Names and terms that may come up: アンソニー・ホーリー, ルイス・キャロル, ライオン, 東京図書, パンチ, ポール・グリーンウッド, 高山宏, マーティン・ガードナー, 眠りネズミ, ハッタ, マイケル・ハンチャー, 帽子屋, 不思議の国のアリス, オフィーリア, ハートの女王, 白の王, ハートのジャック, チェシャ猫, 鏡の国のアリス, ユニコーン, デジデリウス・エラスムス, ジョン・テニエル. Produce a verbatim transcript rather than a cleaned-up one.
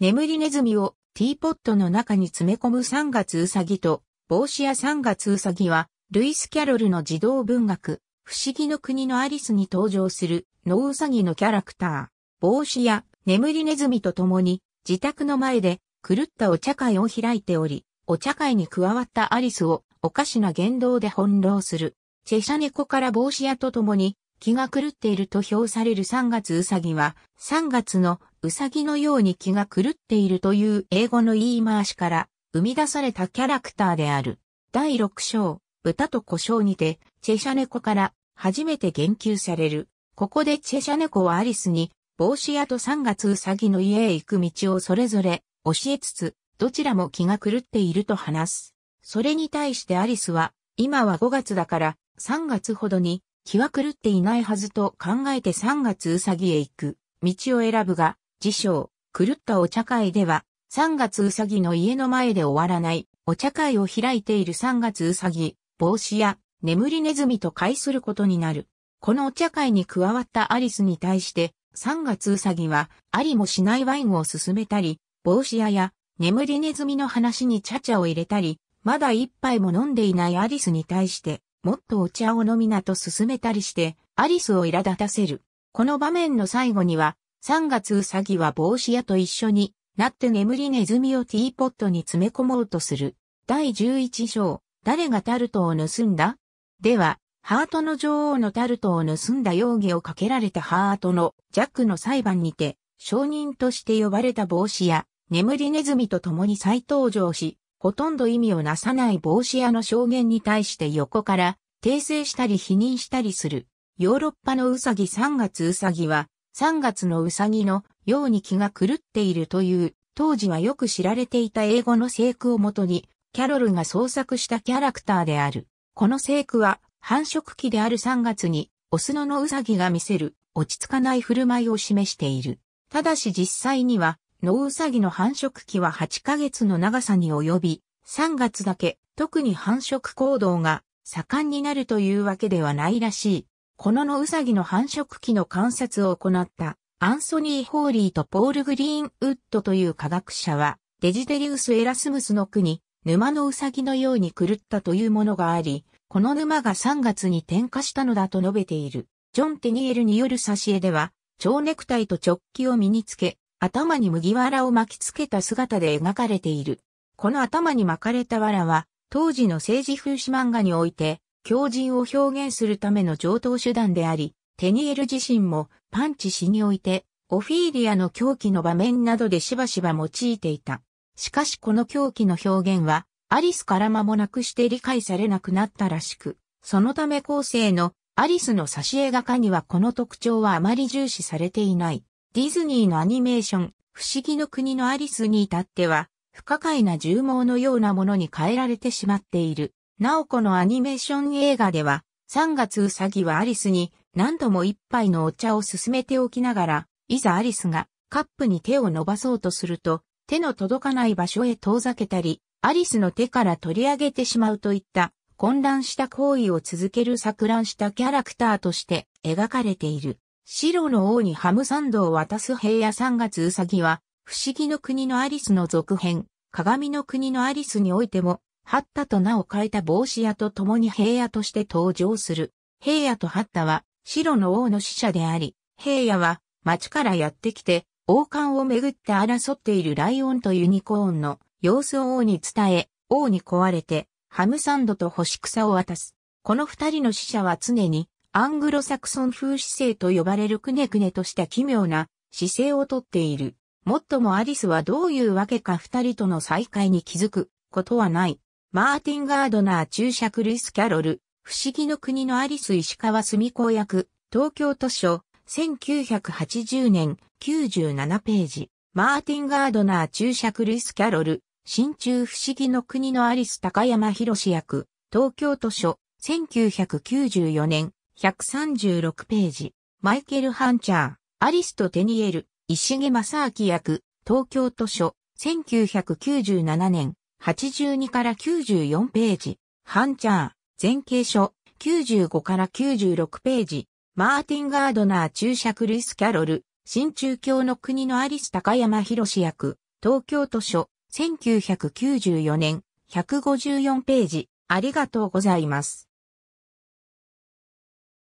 眠りネズミをティーポットの中に詰め込むさんがつウサギと帽子屋さんがつウサギは、ルイス・キャロルの児童文学、不思議の国のアリスに登場する野ウサギのキャラクター、帽子屋、眠りネズミと共に、自宅の前で狂ったお茶会を開いており、お茶会に加わったアリスをおかしな言動で翻弄する。チェシャ猫から帽子屋と共に気が狂っていると評されるさんがつウサギは、さんがつのウサギのように気が狂っているという英語の言い回しから生み出されたキャラクターである。だいろく章、豚と胡椒にて、チェシャ猫から初めて言及される。ここでチェシャ猫はアリスに、帽子屋とさんがつウサギの家へ行く道をそれぞれ教えつつ、どちらも気が狂っていると話す。それに対してアリスは、今はごがつだからさんがつほどに気は狂っていないはずと考えてさんがつウサギへ行く道を選ぶが、自称、狂ったお茶会では、さんがつウサギの家の前で終わらない、お茶会を開いているさんがつウサギ、帽子や眠りネズミと会することになる。このお茶会に加わったアリスに対して、さんがつウサギは、ありもしないワインを勧めたり、帽子屋や眠りネズミの話に茶々を入れたり、まだ一杯も飲んでいないアリスに対して、もっとお茶を飲みなと勧めたりして、アリスを苛立たせる。この場面の最後には、さんがつウサギは帽子屋と一緒になって眠りネズミをティーポットに詰め込もうとする。だいじゅういち章、誰がタルトを盗んだ？では、ハートの女王のタルトを盗んだ容疑をかけられたハートのジャックの裁判にて、証人として呼ばれた帽子屋、眠りネズミと共に再登場し、ほとんど意味をなさない帽子屋の証言に対して横から訂正したり否認したりする。ヨーロッパのウサギさんがつウサギは、さんがつのウサギのように気が狂っているという、当時はよく知られていた英語の聖句をもとに、キャロルが創作したキャラクターである。この聖句は、繁殖期であるさんがつに、オスの野ウサギが見せる、落ち着かない振る舞いを示している。ただし実際には、野ウサギの繁殖期ははちかげつの長さに及び、さんがつだけ、特に繁殖行動が盛んになるというわけではないらしい。この野ウサギの繁殖期の観察を行った、アンソニー・ホーリーとポール・グリーンウッドという科学者は、デジデリウス・エラスムスの句に、沼のウサギのように狂ったというものがあり、この沼がさんがつに点火したのだと述べている。ジョン・テニエルによる挿絵では、蝶ネクタイとチョッキを身につけ、頭に麦わらを巻きつけた姿で描かれている。この頭に巻かれたわらは、当時の政治風刺漫画において、狂人を表現するための常套手段であり、テニエル自身もパンチ詩において、オフィーリアの狂気の場面などでしばしば用いていた。しかしこの狂気の表現は、アリスから間もなくして理解されなくなったらしく、そのため後世のアリスの挿絵画家にはこの特徴はあまり重視されていない。ディズニーのアニメーション、不思議の国のアリスに至っては、不可解な獣毛のようなものに変えられてしまっている。なおこのアニメーション映画では、さんがつウサギはアリスに何度も一杯のお茶を勧めておきながら、いざアリスがカップに手を伸ばそうとすると、手の届かない場所へ遠ざけたり、アリスの手から取り上げてしまうといった混乱した行為を続ける錯乱したキャラクターとして描かれている。白の王にハムサンドを渡す兵やさんがつウサギは不思議の国のアリスの続編、鏡の国のアリスにおいてもハッタと名を変えた帽子屋と共に兵やとして登場する。兵やとハッタは白の王の使者であり、兵やは町からやってきて王冠をめぐって争っているライオンとユニコーンの様子を王に伝え、王に壊れて、ハムサンドと干し草を渡す。この二人の使者は常に、アングロサクソン風姿勢と呼ばれるくねくねとした奇妙な姿勢をとっている。もっともアリスはどういうわけか二人との再会に気づくことはない。マーティン・ガードナー注釈ルイス・キャロル、不思議の国のアリス石川澄子役、東京都書、せんきゅうひゃくはちじゅうねん、きゅうじゅうななページ。マーティン・ガードナー注釈ルイス・キャロル、新中不思議の国のアリス高山宏役、東京都書、せんきゅうひゃくきゅうじゅうよねん、ひゃくさんじゅうろくページ。マイケル・ハンチャー、アリスとテニエル、石毛正明役、東京都書、せんきゅうひゃくきゅうじゅうななねん、はちじゅうにからきゅうじゅうよんページ。ハンチャー、全景書、きゅうじゅうごからきゅうじゅうろくページ。マーティン・ガードナー注釈ルイス・キャロル、新中共の国のアリス高山宏役、東京都書、せんきゅうひゃくきゅうじゅうよねん、ひゃくごじゅうよんページ、ありがとうございます。